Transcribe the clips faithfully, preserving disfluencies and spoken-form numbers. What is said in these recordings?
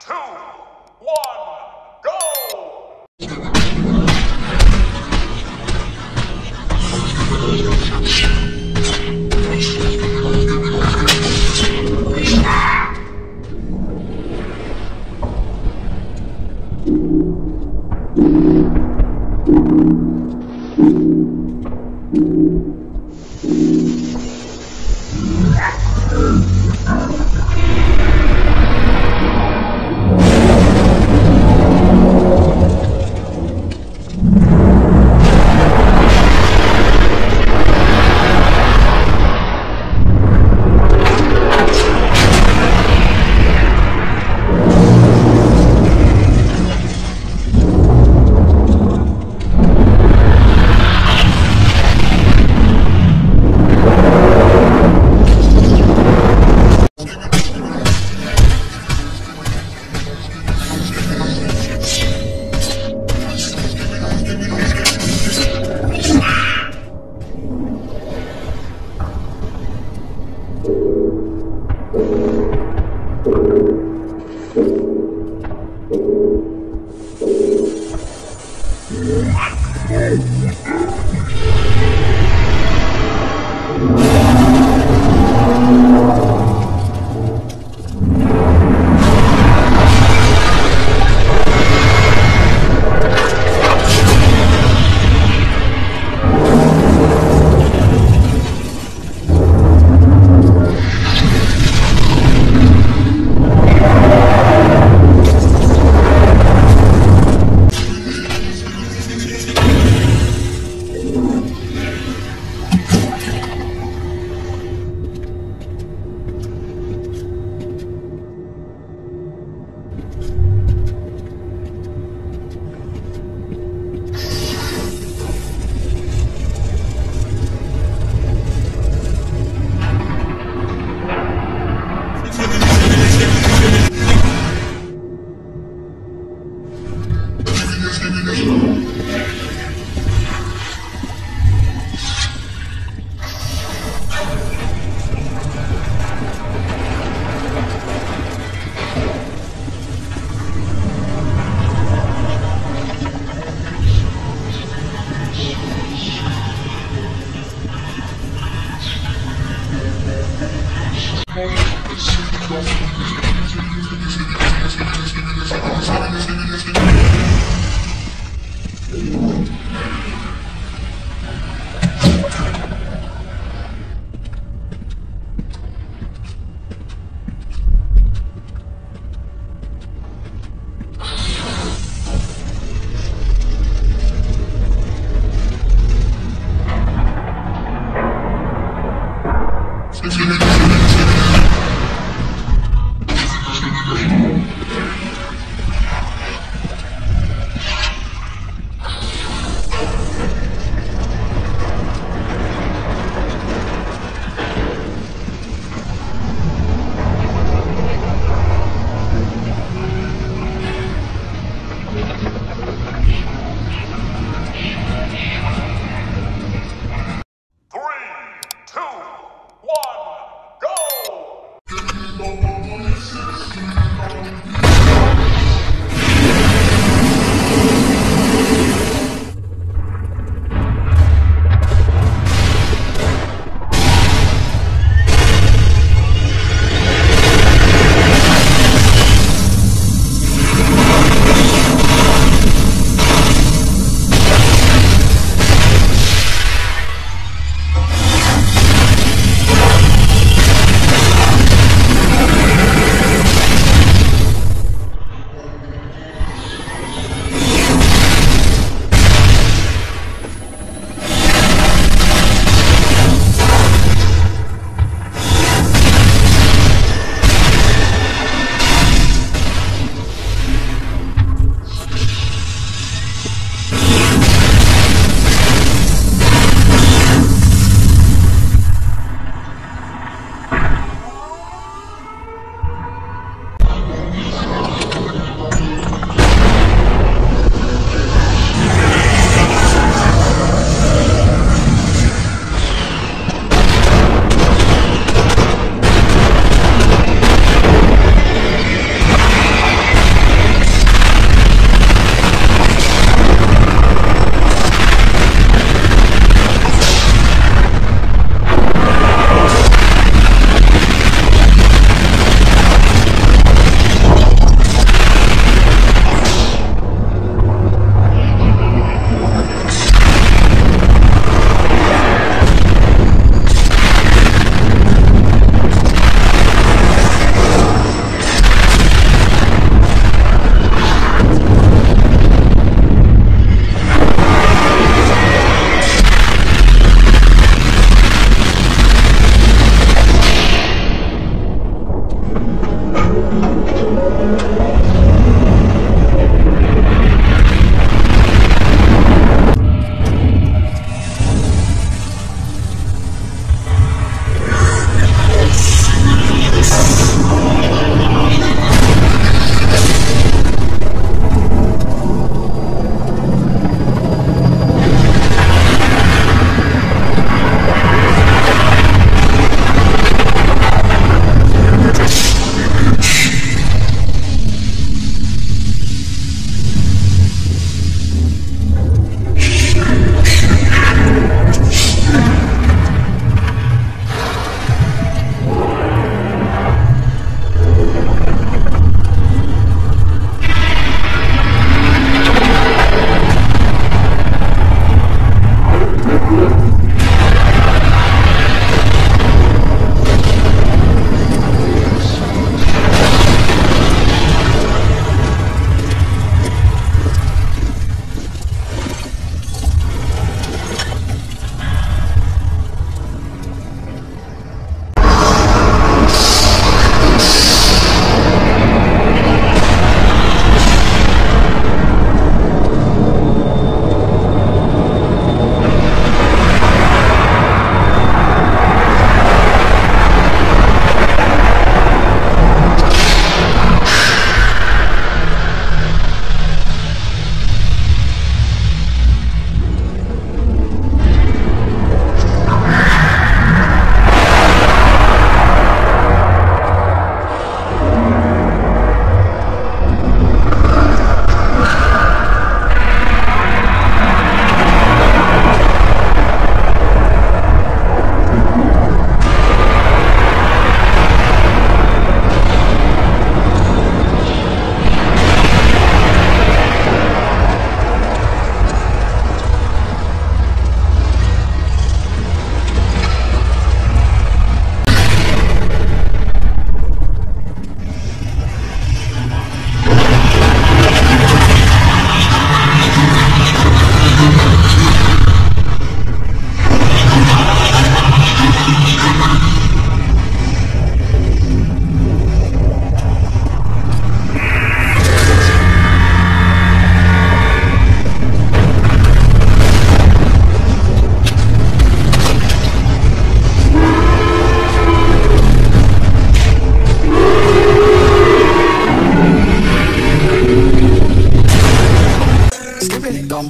two, one, go! You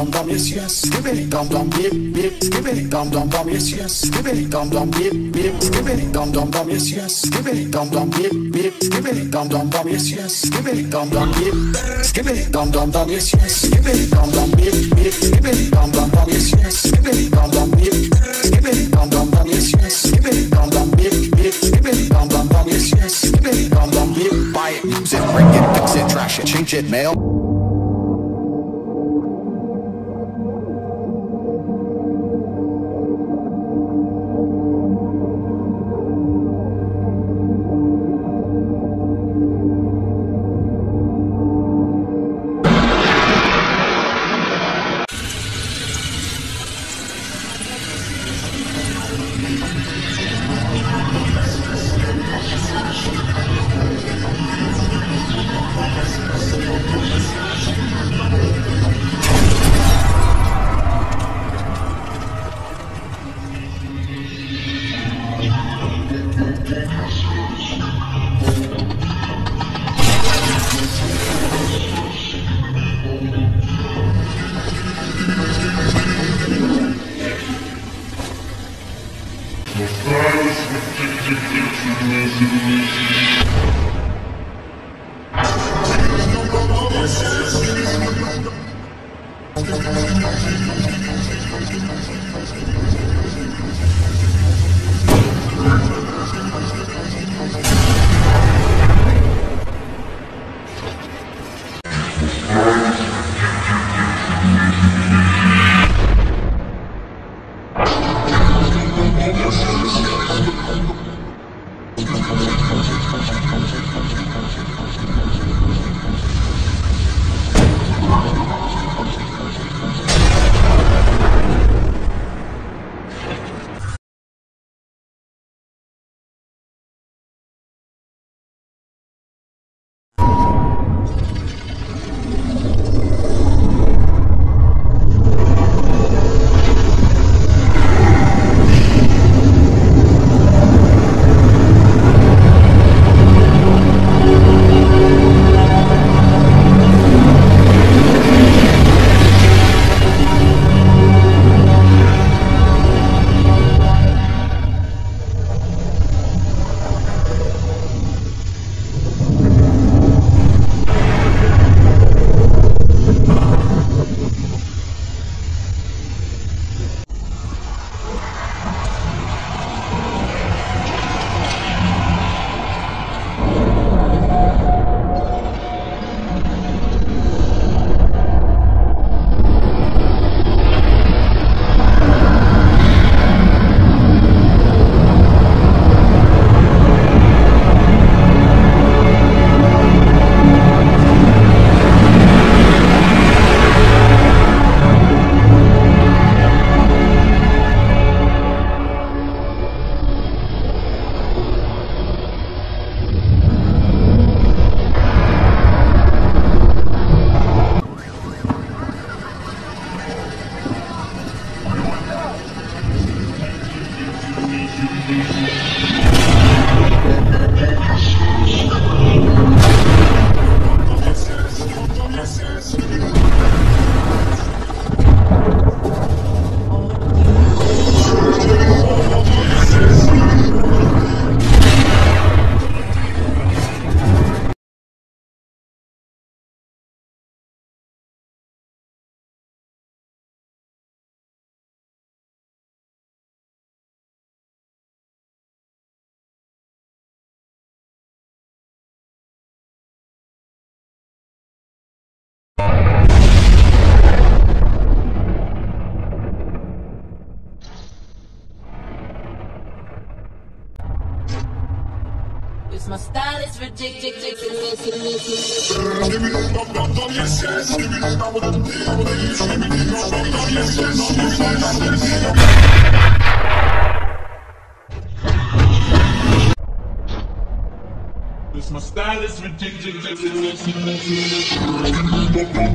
dum dum, yes yes. Skippity dum dum, bip bip. Skippity dum dum dum, yes yes. Skippity dum dum, bip bip. Skippity dum dum dum, yes yes. Skippity dum dum, bip bip. Skippity dum dum dum, yes yes. Skippity dum dum, bip. Skippity dum dum dum, yes yes. Skippity dum dum, bip bip. Skippity dum dum dum, yes yes. Skippity dum dum, bip. Skippity dum dum dum, yes yes. Skippity dum dum, bip bip. Skippity dum dum dum, yes yes. Skippity dum dum, bip. Buy it, use it, break it, fix it, trash it, change it, mail. My style is ridiculous. Give me the dum dum dum, yes yes. Give me the dum dum dum, yes yes. Give me the dum dum dum, yes yes. My style is ridiculous. Give me the dum dum, yes yes. Give me the dum dum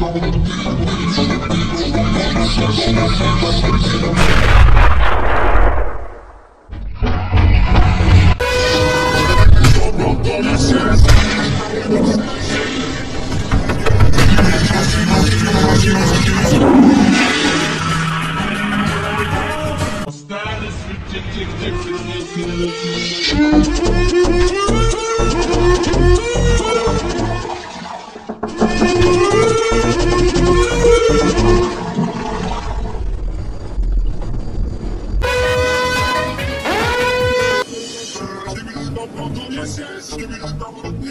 dum, yes yes. Yes, yes. Looking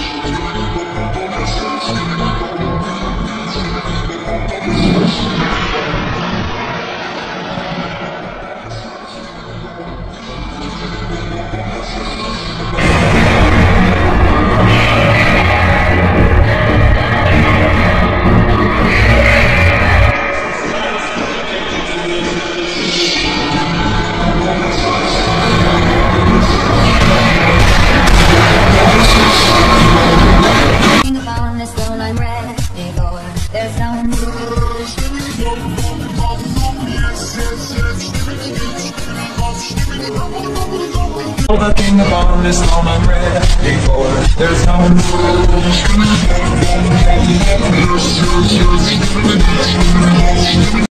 upon this moment, ready for it. There's no rules.